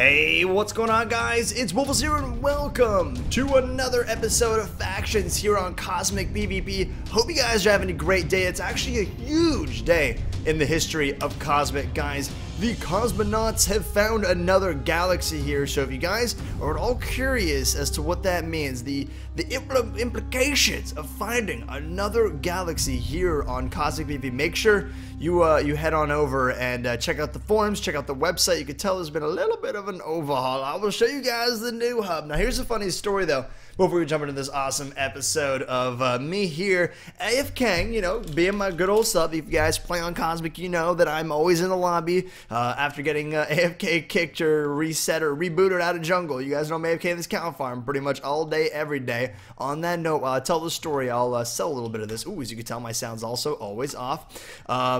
Hey, what's going on, guys? It's Woofless here, and welcome to another episode of Factions here on Cosmic BBB. Hope you guys are having a great day. It's actually a huge day in the history of Cosmic, guys. The cosmonauts have found another galaxy here, so if you guys are at all curious as to what that means, the implications of finding another galaxy here on Cosmic BBB, make sure you head on over and check out the forums, check out the website. You can tell there's been a little bit of an overhaul. I will show you guys the new hub. Now, here's a funny story, though, before we jump into this awesome episode of me here. AFK, you know, being my good old sub. If you guys play on Cosmic, you know that I'm always in the lobby. After getting AFK kicked or reset or rebooted out of jungle. You guys know I'm AFK this cow farm pretty much all day, every day. On that note, while I tell the story, I'll sell a little bit of this. Ooh, as you can tell, my sound's also always off.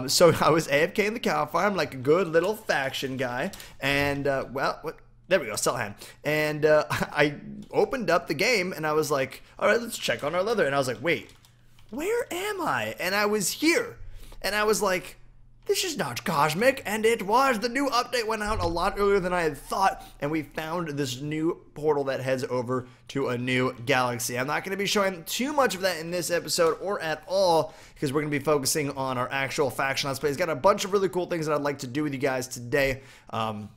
So I was AFK in the cow farm like a good little faction guy. And, well, what? There we go, sell hand. And I opened up the game and I was like, all right, let's check on our leather. And I was like, wait, where am I? And I was here. And I was like, this is not Cosmic, and it was. The new update went out a lot earlier than I had thought, and we found this new portal that heads over to a new galaxy. I'm not going to be showing too much of that in this episode or at all, because we're going to be focusing on our actual faction let's play. It's got a bunch of really cool things that I'd like to do with you guys today. And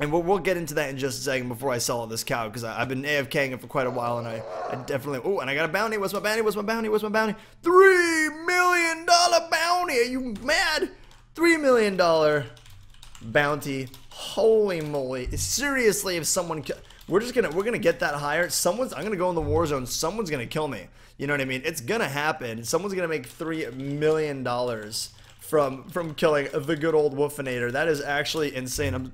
we'll get into that in just a second before I sell this cow, because I've been AFKing it for quite a while, and I definitely... Oh, and I got a bounty. What's my bounty? What's my bounty? What's my bounty? $3 million bounty! Are you mad? $3 million bounty. Holy moly. Seriously, if someone... We're gonna get that higher. I'm gonna go in the war zone. Someone's gonna kill me. You know what I mean? It's gonna happen. Someone's gonna make $3 million from killing the good old Woofinator. That is actually insane. I'm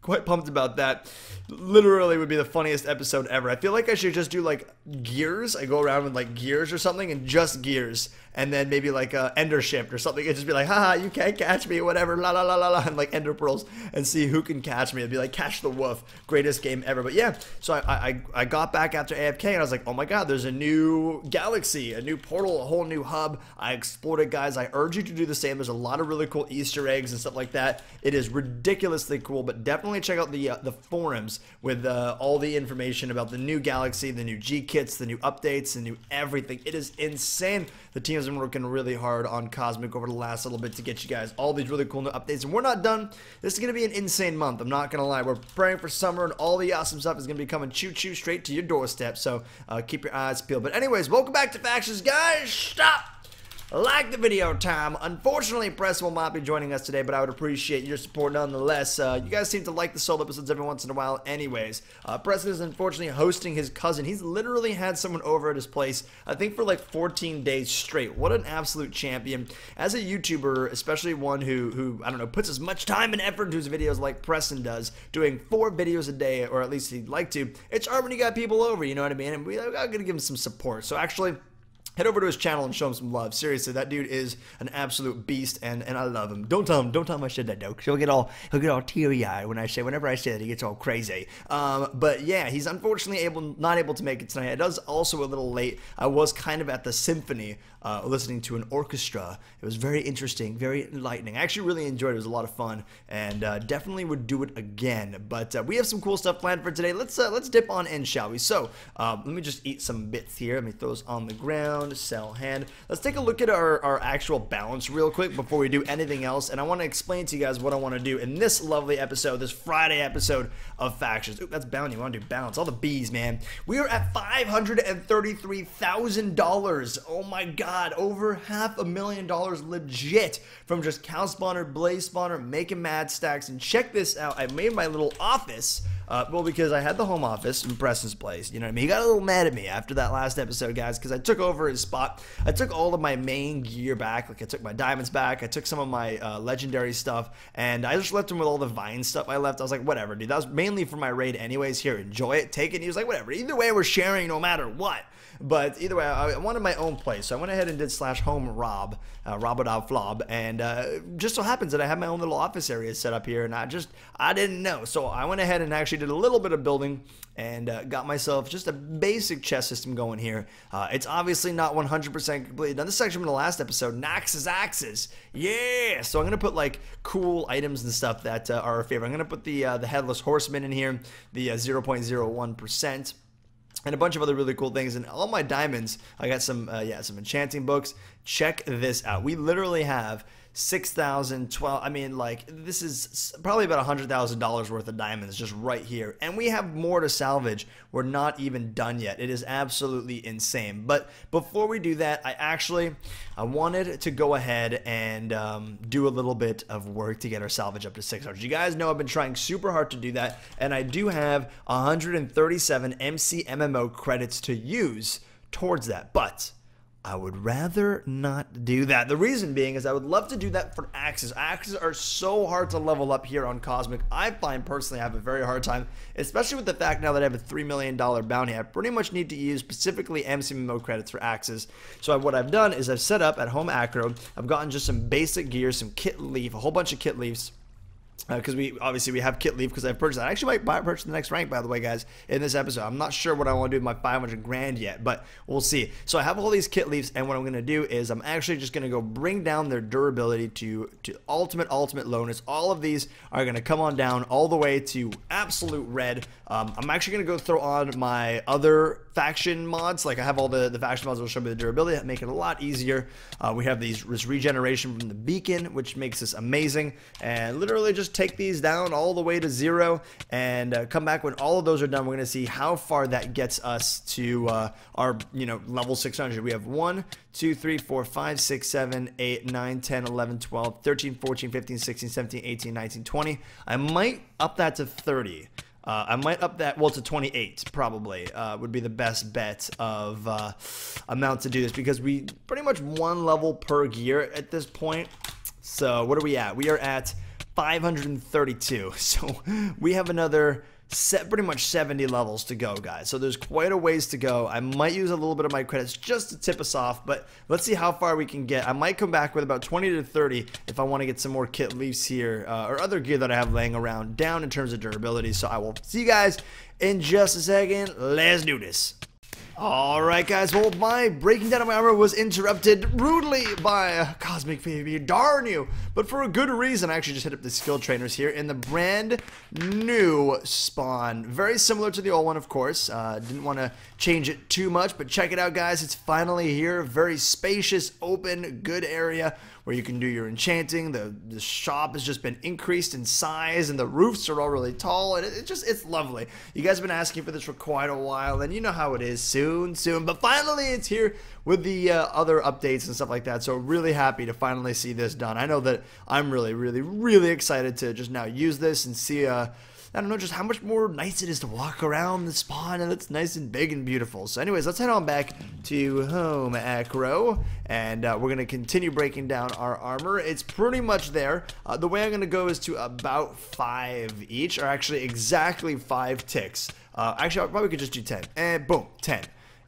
quite pumped about that. Literally would be the funniest episode ever. I feel like I should just do like gears. I go around with like gears or something, and just gears, and then maybe like ender shift or something. It'd just be like, haha, you can't catch me, whatever, la la la la la, and like ender pearls, and see who can catch me. It'd be like catch the woof, greatest game ever. But yeah, so I got back after AFK and I was like, oh my god, there's a new galaxy, a new portal, a whole new hub. I explored it, guys. I urge you to do the same. There's a lot of really cool Easter eggs and stuff like that. It is ridiculously cool, but definitely check out the forums with all the information about the new galaxy, the new G kits, the new updates, the new everything. It is insane. The team has been working really hard on Cosmic over the last little bit to get you guys all these really cool new updates, and we're not done. This is going to be an insane month. I'm not going to lie. We're praying for summer, and all the awesome stuff is going to be coming choo-choo straight to your doorstep, so keep your eyes peeled. But anyways, welcome back to Factions, guys. Stop! Like the video time. Unfortunately, Preston will not be joining us today, but I would appreciate your support nonetheless. You guys seem to like the solo episodes every once in a while anyways. Preston is unfortunately hosting his cousin. He's literally had someone over at his place, I think, for like 14 days straight. What an absolute champion. As a YouTuber, especially one who I don't know, puts as much time and effort into his videos like Preston does, doing 4 videos a day, or at least he'd like to, it's hard when you got people over, you know what I mean? And we got to give him some support. So actually... head over to his channel and show him some love. Seriously, that dude is an absolute beast, and I love him. Don't tell him I said that, though, because he'll get all teary-eyed whenever I say that. He gets all crazy. But yeah, he's unfortunately not able to make it tonight. It was also a little late. I was kind of at the symphony listening to an orchestra. It was very interesting, very enlightening. I actually really enjoyed it. It was a lot of fun, and definitely would do it again. But we have some cool stuff planned for today. Let's dip on in, shall we? So let me just eat some bits here. Let me throw those on the ground. Sell hand. Let's take a look at our actual balance real quick before we do anything else, and I want to explain to you guys what I want to do in this lovely episode, this Friday episode of Factions. Ooh, that's bounty. We want to do balance. All the B's, man. We are at $533,000. Oh my god, over $500,000 legit from just cow spawner, blaze spawner, making mad stacks. And check this out. I made my little office. Well, because I had the home office in Preston's place, you know what I mean? He got a little mad at me after that last episode, guys, because I took over his spot. I took all of my main gear back. Like, I took my diamonds back. I took some of my legendary stuff, and I just left him with all the vine stuff I left. I was like, whatever, dude. That was mainly for my raid anyways. Here, enjoy it. Take it. And he was like, whatever. Either way, we're sharing no matter what. But either way, I wanted my own place, so I went ahead and did /home rob, robodob flob, and just so happens that I have my own little office area set up here, and I didn't know. So I went ahead and actually did a little bit of building and got myself just a basic chess system going here. It's obviously not 100% complete. Now this section from the last episode, Nox's Axes. Yeah! So I'm going to put like cool items and stuff that are our favorite. I'm going to put the Headless Horseman in here, the 0.01%. And a bunch of other really cool things, and all my diamonds. I got some, some enchanting books. Check this out. We literally have 6,012. I mean, like, this is probably about $100,000 worth of diamonds just right here, and we have more to salvage. We're not even done yet. It is absolutely insane. But before we do that, I wanted to go ahead and do a little bit of work to get our salvage up to 600. You guys know I've been trying super hard to do that, and I do have 137 MCMMO credits to use towards that, but I would rather not do that. The reason being is I would love to do that for axes. Axes are so hard to level up here on Cosmic. I find personally I have a very hard time, especially with the fact now that I have a $3 million bounty. I pretty much need to use specifically MCMMO credits for axes. So what I've done is I've set up at Home Acro. I've gotten just some basic gear, some kit leaf, a whole bunch of kit leaves. Because we have kit leaf because I've purchased that. I actually might purchase the next rank, by the way, guys, in this episode. I'm not sure what I want to do with my 500 grand yet, but we'll see. So I have all these kit leaves, and what I'm going to do is I'm actually just going to go bring down their durability to ultimate lowness. All of these are going to come on down all the way to absolute red. I'm actually going to go throw on my other faction mods. Like I have all the faction mods that will show me the durability. That make it a lot easier. We have this regeneration from the beacon, which makes this amazing, and literally just take these down all the way to zero and come back when all of those are done. We're going to see how far that gets us to our, you know, level 600. We have 1, 2, 3, 4, 5, 6, 7, 8, 9, 10, 11, 12, 13, 14, 15, 16, 17, 18, 19, 20. I might up that to 30. I might up that, well, to 28 probably would be the best bet of amount to do this, because we pretty much one level per gear at this point. So what are we at? We are at 532. So we have another set, pretty much 70 levels to go, guys. So there's quite a ways to go. I might use a little bit of my credits just to tip us off, but let's see how far we can get. I might come back with about 20 to 30 if I want to get some more kit leaves here or other gear that I have laying around down in terms of durability. So I will see you guys in just a second. Let's do this. Alright guys, well my breaking down of my armor was interrupted rudely by Cosmic PvP, darn you! But for a good reason. I actually just hit up the skill trainers here in the brand new spawn. Very similar to the old one, of course. Didn't want to change it too much, but check it out guys, it's finally here. Very spacious, open, good area where you can do your enchanting. The shop has just been increased in size, and the roofs are all really tall, and it's lovely. You guys have been asking for this for quite a while, and you know how it is. Soon, but finally it's here with the other updates and stuff like that. So really happy to finally see this done. I know that I'm really excited to just now use this and see I don't know just how much more nice it is to walk around the spawn, and it's nice and big and beautiful. So anyways, let's head on back to Home Acro, and we're going to continue breaking down our armor. It's pretty much there. The way I'm going to go is to about 5 each, or actually exactly 5 ticks. Actually, I probably could just do 10, and boom, 10.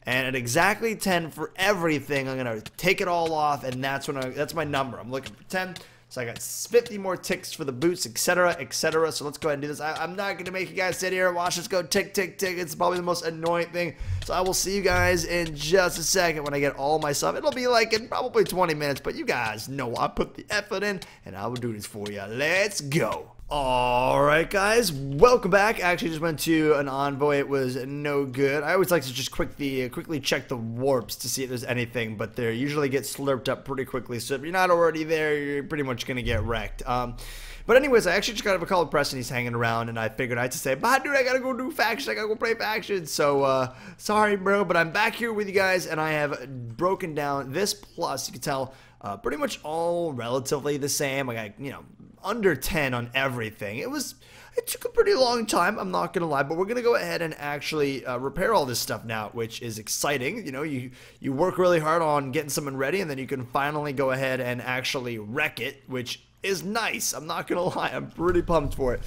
And at exactly 10 for everything, I'm going to take it all off, and that's my number. I'm looking for 10. So I got 50 more ticks for the boots, etc., etc. So let's go ahead and do this. I'm not going to make you guys sit here and watch us go tick, tick, tick. It's probably the most annoying thing. So I will see you guys in just a second when I get all my stuff. It'll be like in probably 20 minutes, but you guys know I put the effort in, and I will do this for you. Let's go. Alright guys, welcome back. I actually just went to an envoy. It was no good. I always like to just quickly check the warps to see if there's anything, but they usually get slurped up pretty quickly, so if you're not already there, you're pretty much going to get wrecked. But anyways, I actually just got a call with Preston. He's hanging around, and I figured I had to say, bye dude, I gotta go do faction, I gotta go play faction. So, sorry bro, but I'm back here with you guys, and I have broken down this plus. You can tell, pretty much all relatively the same. I got, you know, under 10 on everything. It took a pretty long time, I'm not gonna lie, but we're gonna go ahead and actually repair all this stuff now, which is exciting. You know, you work really hard on getting someone ready, and then you can finally go ahead and actually wreck it, which is nice. I'm not gonna lie, I'm pretty pumped for it.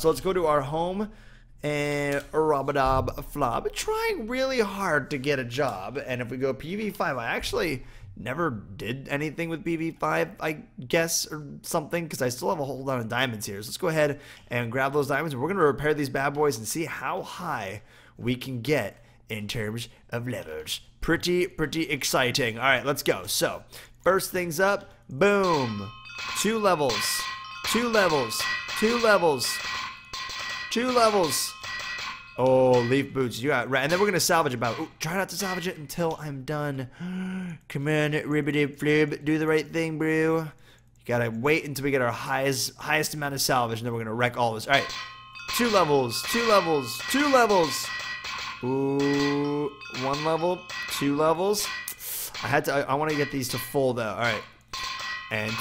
So let's go to our home and Robadab Flob. Trying really hard to get a job, and if we go PV5, I actually never did anything with BB5, I guess, or something, because I still have a whole lot of diamonds here. So let's go ahead and grab those diamonds. We're going to repair these bad boys and see how high we can get in terms of levels. Pretty exciting. All right, let's go. So first things up, boom. 2 levels. Oh, leaf boots, you got right. And then we're gonna salvage about. Ooh, try not to salvage it until I'm done. Come on, ribbity flib, do the right thing, bro. You gotta wait until we get our highest amount of salvage, and then we're gonna wreck all this. All right, 2 levels. Ooh, 1 level, 2 levels. I want to get these to full though. All right, and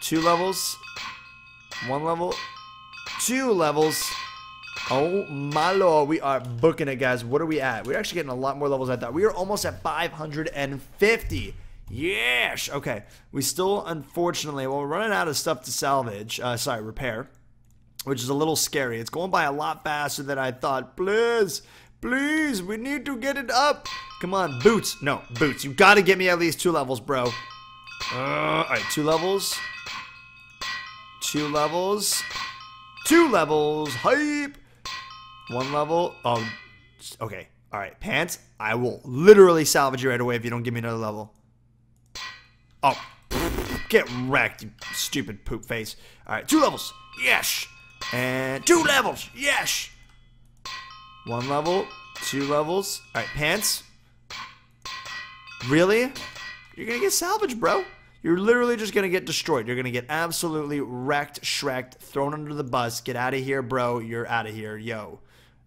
2 levels, 1 level, 2 levels. Oh my lord, we are booking it, guys. What are we at? We're actually getting a lot more levels than I thought. We are almost at 550. Yes. Okay. We still, unfortunately, well, we're running out of stuff to salvage. Sorry, repair, which is a little scary. It's going by a lot faster than I thought. Please, we need to get it up. Come on, boots. No, boots. You got to get me at least 2 levels, bro. All right, 2 levels. Hype. 1 level. Okay. All right. Pants. I will literally salvage you right away if you don't give me another level. Oh, get wrecked, you stupid poop face. All right. 2 levels. Yes. And 2 levels. Yes. 1 level, 2 levels. All right. Pants. Really? You're going to get salvaged, bro. You're literally just going to get destroyed. You're going to get absolutely wrecked, shrecked, thrown under the bus. Get out of here, bro. You're out of here. Yo,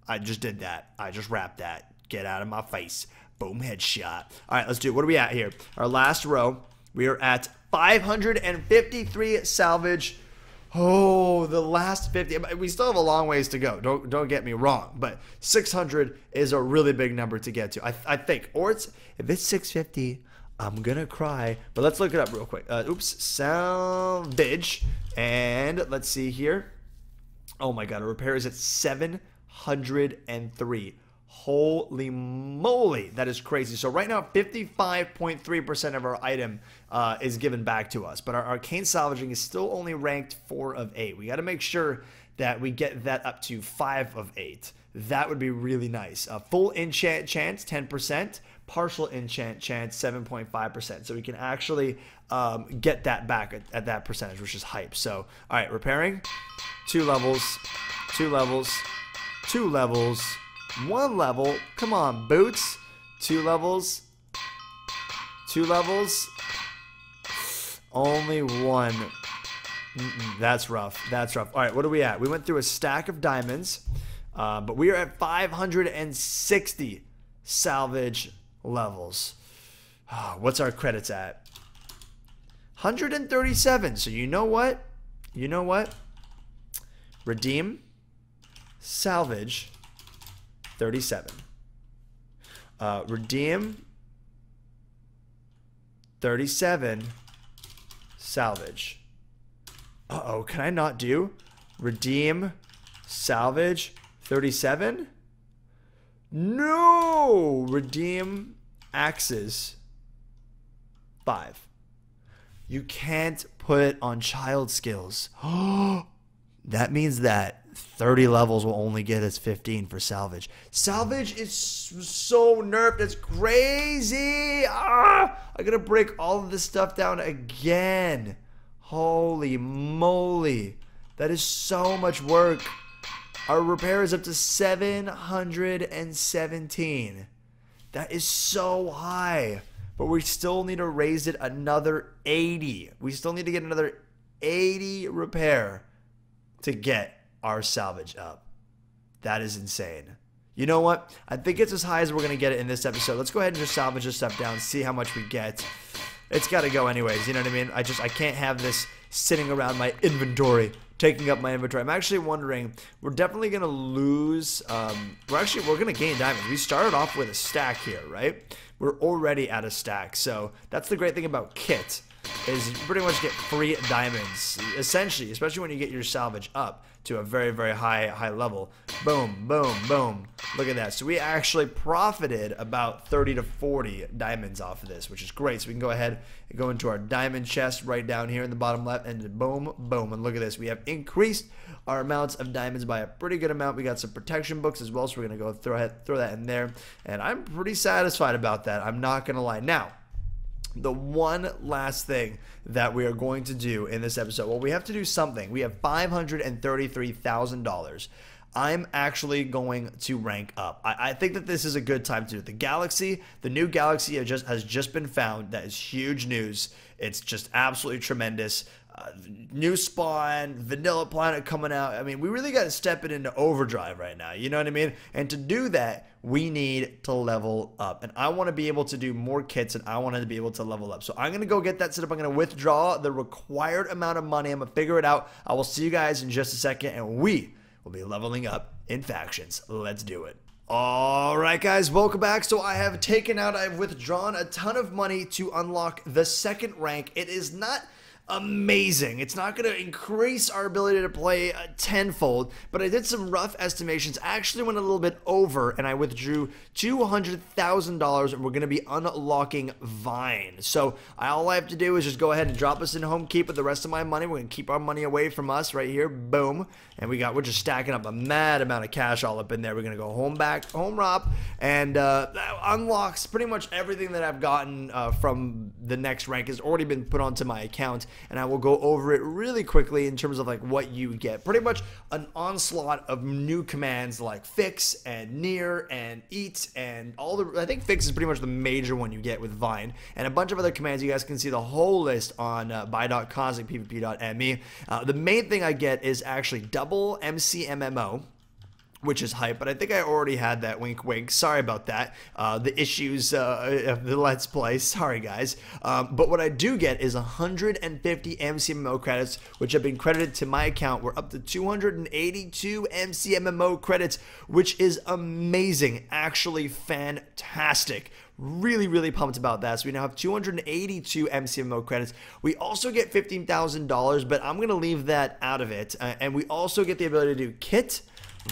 I just did that. I just wrapped that. Get out of my face. Boom, headshot. All right, let's do it. What are we at here? Our last row. We are at 553 salvage. Oh, the last 50. We still have a long ways to go. Don't get me wrong, but 600 is a really big number to get to, I think. Or it's, if it's 650... I'm gonna cry, but let's look it up real quick. Oops, salvage, and let's see here. Oh my god, a repair is at 703. Holy moly, that is crazy. So right now, 55.3% of our item is given back to us, but our arcane salvaging is still only ranked 4 of 8. We got to make sure that we get that up to 5 of 8. That would be really nice. Full enchant chance, 10%. Partial enchant chance, 7.5%. So we can actually get that back at that percentage, which is hype. So, all right, repairing. 2 levels, 2 levels, 2 levels, 1 level. Come on, boots. 2 levels, 2 levels. Only 1. That's rough. That's rough. All right, what are we at? We went through a stack of diamonds, but we are at 560 salvage levels. Oh, what's our credits at? 137. So you know what? You know what? Redeem, salvage, 37. Redeem, 37, salvage. Uh-oh, can I not do redeem, salvage, 37? No! Redeem axes, 5. You can't put it on child skills. That means that 30 levels will only get us 15 for salvage. Salvage is so nerfed. It's crazy. Ah, I gotta break all of this stuff down again. Holy moly. That is so much work. Our repair is up to 717. That is so high. But we still need to raise it another 80. We still need to get another 80 repair to get our salvage up. That is insane. You know what? I think it's as high as we're going to get it in this episode. Let's go ahead and just salvage this stuff down, see how much we get. It's got to go anyways, you know what I mean? I can't have this sitting around my inventory, taking up my inventory. I'm actually wondering, we're definitely going to lose, we're going to gain diamonds. We started off with a stack here, right? We're already at a stack, so that's the great thing about kit, is you pretty much get free diamonds, essentially, especially when you get your salvage up to a very, very high level. Boom, boom, boom. Look at that. So we actually profited about 30 to 40 diamonds off of this, which is great. So we can go ahead and go into our diamond chest right down here in the bottom left, and boom, boom. And look at this. We have increased our amounts of diamonds by a pretty good amount. We got some protection books as well, so we're going to go throw that in there. And I'm pretty satisfied about that. I'm not going to lie. Now, the one last thing that we are going to do in this episode, well, we have to do something. We have $533,000. I'm actually going to rank up. I think that this is a good time to do it. The galaxy, the new galaxy has just been found. That is huge news. It's just absolutely tremendous. New spawn, vanilla planet coming out. I mean, we really got to step it into overdrive right now. You know what I mean? And to do that, we need to level up. And I want to be able to do more kits, and I want to be able to level up. So I'm going to go get that set up. I'm going to withdraw the required amount of money. I'm going to figure it out. I will see you guys in just a second, and we will be leveling up in factions. Let's do it. All right, guys, welcome back. So I've withdrawn a ton of money to unlock the second rank. It is not amazing. It's not going to increase our ability to play tenfold, but I did some rough estimations. I actually went a little bit over, and I withdrew $200,000, and we're going to be unlocking Vine. So all I have to do is just go ahead and drop us in home keep with the rest of my money. We're going to keep our money away from us right here. Boom. And we're just stacking up a mad amount of cash all up in there. We're going to go home ROP, and that unlocks pretty much everything that I've gotten from the next rank has already been put onto my account. And I will go over it really quickly in terms of like what you get. Pretty much an onslaught of new commands like fix and near and eat and all the, I think fix is pretty much the major one you get with Vine, and a bunch of other commands. You guys can see the whole list on buy.cosmicpvp.me. The main thing I get is actually double MCMMO, which is hype, but I think I already had that, wink wink, sorry about that, the issues of the Let's Play, sorry guys, but what I do get is 150 MCMMO credits, which have been credited to my account. We're up to 282 MCMMO credits, which is amazing, actually fantastic. Really, really pumped about that. So we now have 282 MCMMO credits. We also get $15,000, but I'm going to leave that out of it, and we also get the ability to do kit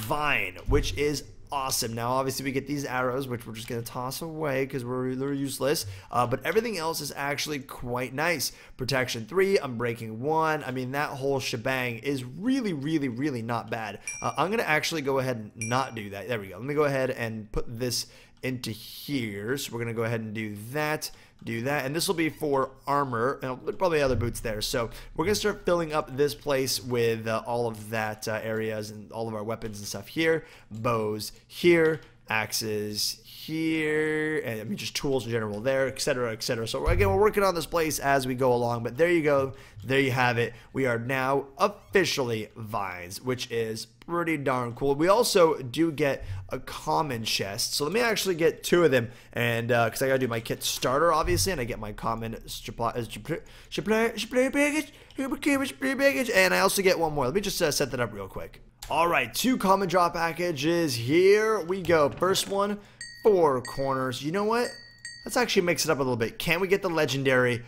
Vine, which is awesome. Now obviously we get these arrows, which we're just going to toss away because they're useless, but everything else is actually quite nice. Protection 3, unbreaking 1, I mean that whole shebang is really, really, really not bad. I'm going to actually go ahead and not do that. There we go. Let me go ahead and put this into here. So we're going to go ahead and do that, and this will be for armor and probably other boots there. So we're gonna start filling up this place with all of that areas and all of our weapons and stuff here. Bows here, axes here, and I mean just tools in general there, etc, etc. So again, we're working on this place as we go along, but there you go, there you have it. We are now officially Vines, which is pretty darn cool. We also do get a common chest, so let me actually get two of them, and because I gotta do my kit starter obviously, and I get my common supply package, and I also get one more. Let me just set that up real quick. All right, two common drop packages, here we go. First one, 4 corners. You know what? Let's actually mix it up a little bit. Can we get the legendary?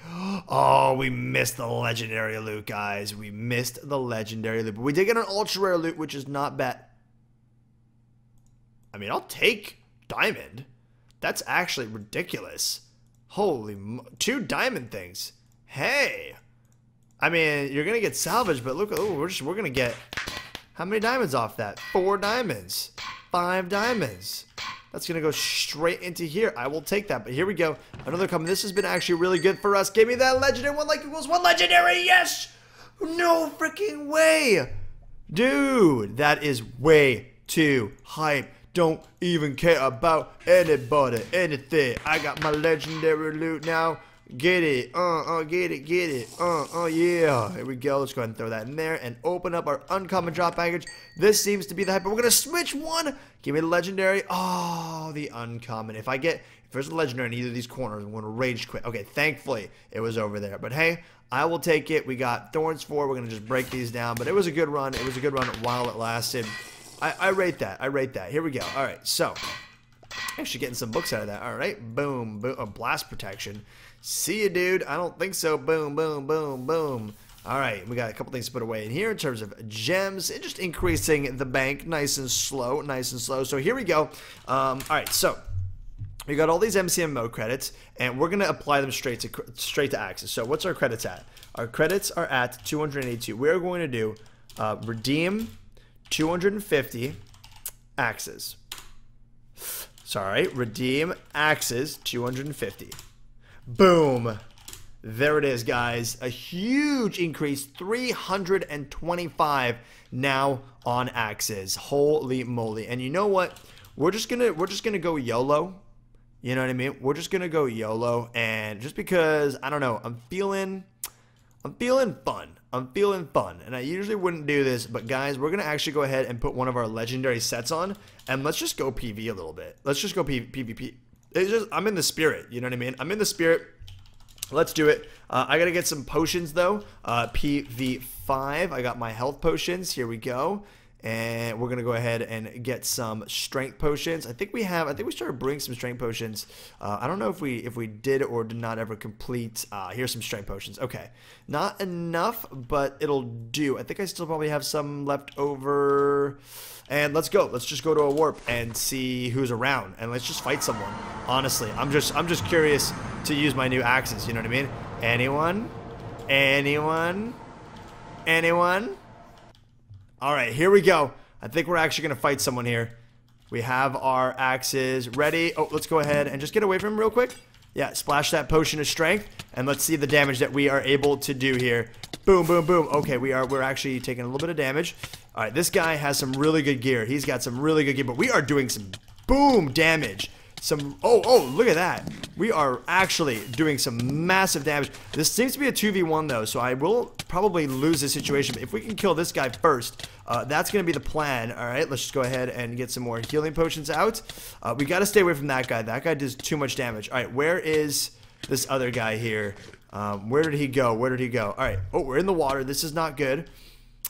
Oh, we missed the legendary loot, guys. We missed the legendary loot. But we did get an ultra rare loot, which is not bad. I mean, I'll take diamond. That's actually ridiculous. Holy, 2 diamond things. Hey, I mean, you're gonna get salvage, but look, oh, we're gonna get how many diamonds off that? 4 diamonds, 5 diamonds. That's gonna go straight into here. I will take that, but here we go. Another comment. This has been actually really good for us. Give me that legendary. 1 like equals 1 legendary. Yes! No freaking way! Dude, that is way too hype. Don't even care about anybody, anything. I got my legendary loot now. Get it, get it, yeah. Here we go, let's go ahead and throw that in there and open up our uncommon drop package. This seems to be the hype, but we're gonna switch one. Give me the legendary. Oh, the uncommon. If there's a legendary in either of these corners, I'm gonna rage quit. Okay, thankfully it was over there, but hey, I will take it. We got thorns 4, we're gonna just break these down, but it was a good run. It was a good run while it lasted. I rate that, I rate that. Here we go, all right, so. Actually getting some books out of that. All right, boom, boom, blast protection. See you, dude. I don't think so. Boom, boom, boom, boom. Alright, we got a couple things to put away in here in terms of gems, and just increasing the bank nice and slow, So here we go. Alright, so we got all these MCMMO credits, and we're going to apply them straight to Axis. So what's our credits at? Our credits are at 282. We're going to do redeem 250 Axis. Sorry, redeem Axis 250. Boom. There it is, guys. A huge increase, 325 now on Axis. Holy moly. And you know what? We're just gonna go YOLO. You know what I mean? We're just gonna go YOLO, and just because, I don't know, I'm feeling fun. I'm feeling fun. And I usually wouldn't do this, but guys, we're gonna actually go ahead and put one of our legendary sets on, and let's just go PV a little bit. Let's just go PvP. It's just, I'm in the spirit, you know what I mean? I'm in the spirit. Let's do it. I gotta get some potions though. PV5. I got my health potions. Here we go. And we're gonna go ahead and get some strength potions. I think we started bringing some strength potions. I don't know if we did or did not ever complete. Here's some strength potions. Okay, not enough, but it'll do. I think I still probably have some left over. And let's go. Let's just go to a warp and see who's around, and let's just fight someone. Honestly, I'm just curious to use my new axes. You know what I mean? Anyone? Anyone? Anyone? Alright, here we go. I think we're actually going to fight someone here. We have our axes ready. Oh, let's go ahead and just get away from him real quick. Yeah, splash that potion of strength, and let's see the damage that we are able to do here. Boom, boom, boom. Okay, we're actually taking a little bit of damage. Alright, this guy has some really good gear. He's got some really good gear, but we are doing some boom damage. Some, oh, look at that. We are actually doing some massive damage. This seems to be a 2v1 though, so I will probably lose this situation. But if we can kill this guy first, that's going to be the plan. All right, let's just go ahead and get some more healing potions out. We got to stay away from that guy. That guy does too much damage. All right, where is this other guy here? Where did he go? Where did he go? All right, oh, we're in the water. This is not good.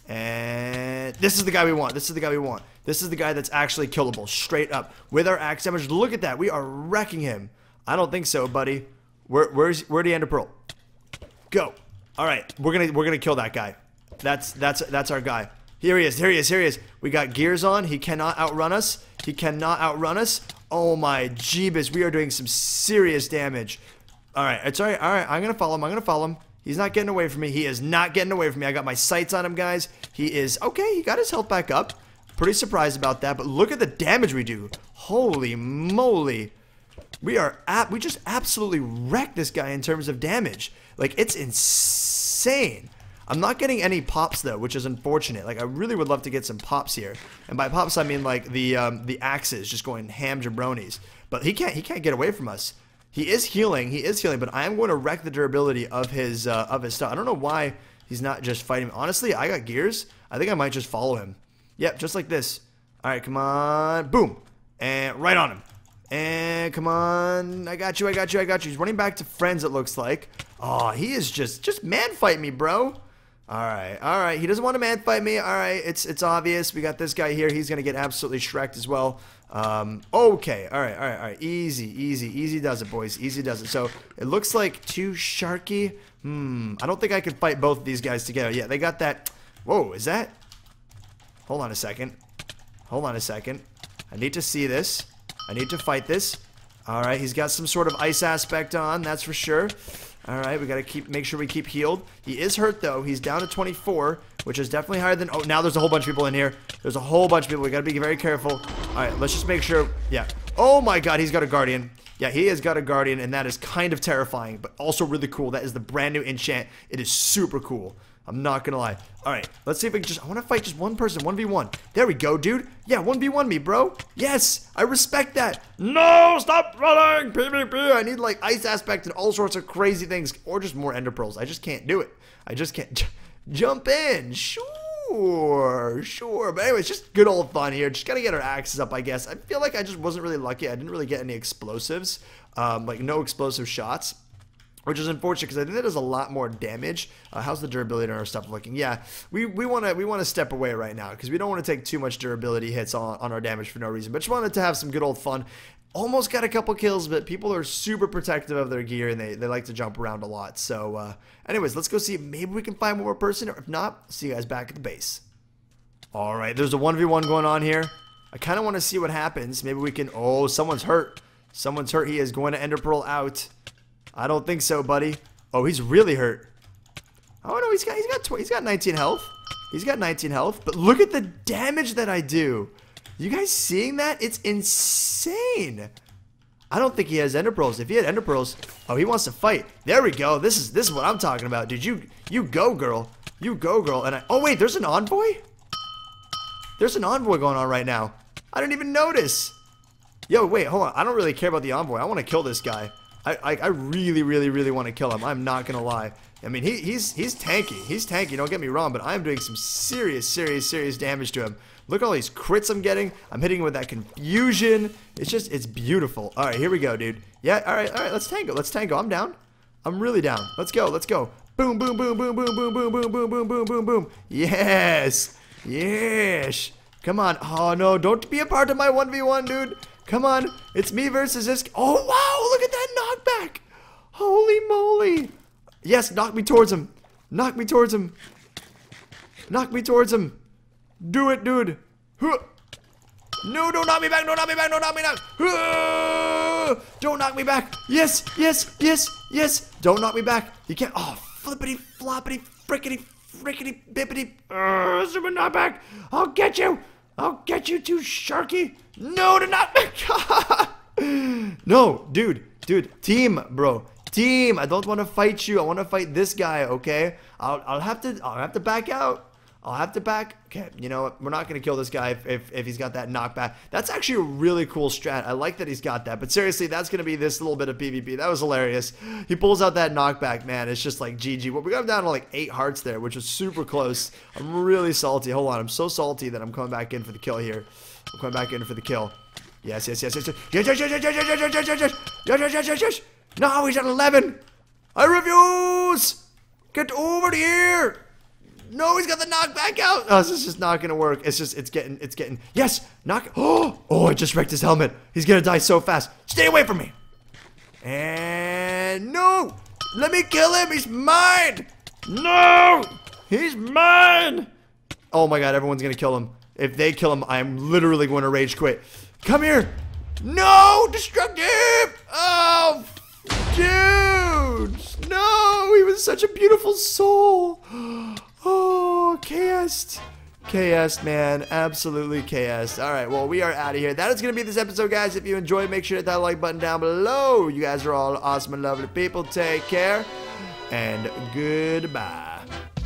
And this is the guy we want. This is the guy we want. This is the guy that's actually killable, straight up. With our axe damage, look at that. We are wrecking him. I don't think so, buddy. Where'd he end up roll? Go. All right, we're gonna kill that guy. That's our guy. Here he is. Here he is. Here he is. We got gears on. He cannot outrun us. He cannot outrun us. Oh my jeebus, we are doing some serious damage. All right, it's all right. All right, I'm gonna follow him. I'm gonna follow him. He's not getting away from me. He is not getting away from me. I got my sights on him, guys. He is okay. He got his health back up. Pretty surprised about that, but look at the damage we do. Holy moly. We just absolutely wrecked this guy in terms of damage. Like, it's insane. I'm not getting any pops though, which is unfortunate. Like, I really would love to get some pops here. And by pops I mean like the axes just going ham jabronis. But he can't get away from us. He is healing, but I am going to wreck the durability of his stuff. I don't know why he's not just fighting. Honestly, I got gears. I think I might just follow him. Yep, just like this. All right, come on. Boom. And right on him. And come on. I got you, I got you, I got you. He's running back to friends, it looks like. Oh, he is just man fight me, bro. All right, he doesn't want to man fight me. All right, it's obvious. We got this guy here. He's going to get absolutely shreked as well. Okay, all right. Easy does it, boys. Easy does it. So it looks like too sharky. I don't think I could fight both of these guys together. Yeah, they got that. Whoa, is that? Hold on a second. Hold on a second. I need to see this. I need to fight this. All right, he's got some sort of ice aspect on, that's for sure. All right, we got to make sure we keep healed. He is hurt, though. He's down to 24, which is definitely higher than... Oh, now there's a whole bunch of people in here. There's a whole bunch of people. We got to be very careful. All right, let's just make sure... Yeah. Oh, my God, he's got a guardian. Yeah, he has got a guardian, and that is kind of terrifying, but also really cool. That is the brand new enchant. It is super cool. I'm not gonna lie. All right, let's see if we can just... I want to fight just one person, 1v1. There we go, dude. Yeah, 1v1 me, bro. Yes, I respect that. No, stop running, PvP. I need, like, ice aspect and all sorts of crazy things, or just more ender pearls. I just can't do it. I just can't... Jump in. Sure. But anyways, just good old fun here. Just gotta get our axes up, I guess. I feel like I just wasn't really lucky. I didn't really get any explosives, like no explosive shots, which is unfortunate because I think that does a lot more damage. How's the durability on our stuff looking? Yeah, we want to step away right now because we don't want to take too much durability hits on our damage for no reason. But just wanted to have some good old fun. Almost got a couple kills, but people are super protective of their gear, and they like to jump around a lot. So anyways, let's go see if maybe we can find one more person, or if not, see you guys back at the base. All right, there's a 1v1 going on here. I kind of want to see what happens. Maybe we can... Oh, someone's hurt. Someone's hurt. He is going to Ender Pearl out. I don't think so, buddy. Oh, he's really hurt. Oh, no, he's got 19 health. He's got 19 health, but look at the damage that I do. You guys seeing that? It's insane. I don't think he has Ender Pearls. If he had Ender Pearls... Oh, he wants to fight. There we go. This is what I'm talking about, dude. You go, girl. You go, girl. And I... Oh, wait, there's an envoy? There's an envoy going on right now. I didn't even notice. Yo, wait, hold on. I don't really care about the envoy. I want to kill this guy. I really, really, really want to kill him. I'm not going to lie. I mean, he's tanky. He's tanky. Don't get me wrong, but I'm doing some serious, serious, serious damage to him. Look at all these crits I'm getting. I'm hitting him with that confusion. It's just, it's beautiful. All right, here we go, dude. Yeah, all right. Let's tango. Let's tango. I'm down. I'm really down. Let's go. Let's go. Boom, boom, boom, boom, boom, boom, boom, boom, boom, boom, boom, boom, boom. Yes. Yes. Come on. Oh, no. Don't be a part of my 1v1, dude. Come on. It's me versus this. Oh, wow. Look at that knockback. Holy moly. Yes. Knock me towards him. Knock me towards him. Knock me towards him. Do it, dude. No, don't knock me back. Don't knock me back. Don't knock me back. Don't knock me back. Yes. Yes. Yes. Yes. Don't knock me back. You can't. Oh, flippity, floppity, frickity. Rickety bippity, super knockback. I'll get you. I'll get you too, Sharky. No, to not. No, dude, team, bro, team. I don't want to fight you. I want to fight this guy. Okay, I'll have to back out. I'll have to back. Okay, you know what? We're not gonna kill this guy if he's got that knockback. That's actually a really cool strat. I like that he's got that. But seriously, that's gonna be this little bit of PvP. That was hilarious. He pulls out that knockback, man. It's just like GG. Well, we got him down to like 8 hearts there, which was super close. I'm really salty. Hold on, I'm so salty that I'm coming back in for the kill here. I'm coming back in for the kill. Yes, yes, yes, yes, yes, yes, yes, yes, yes, yes, yes, yes, yes, yes, yes, yes. No, he's at 11. I refuse. Get over here. No, he's got the knockback out. Oh, this is just not gonna work. It's just, it's getting. Yes, knock. Oh, I just wrecked his helmet. He's gonna die so fast. Stay away from me. And no, let me kill him. He's mine. No, he's mine. Oh my God, everyone's gonna kill him. If they kill him, I'm literally going to rage quit. Come here. No, destructive. Oh, dude. No, he was such a beautiful soul. Oh, KS'd. KS'd, man. Absolutely KS'd. All right, well, we are out of here. That is going to be this episode, guys. If you enjoyed, make sure to hit that like button down below. You guys are all awesome and lovely people. Take care, and goodbye.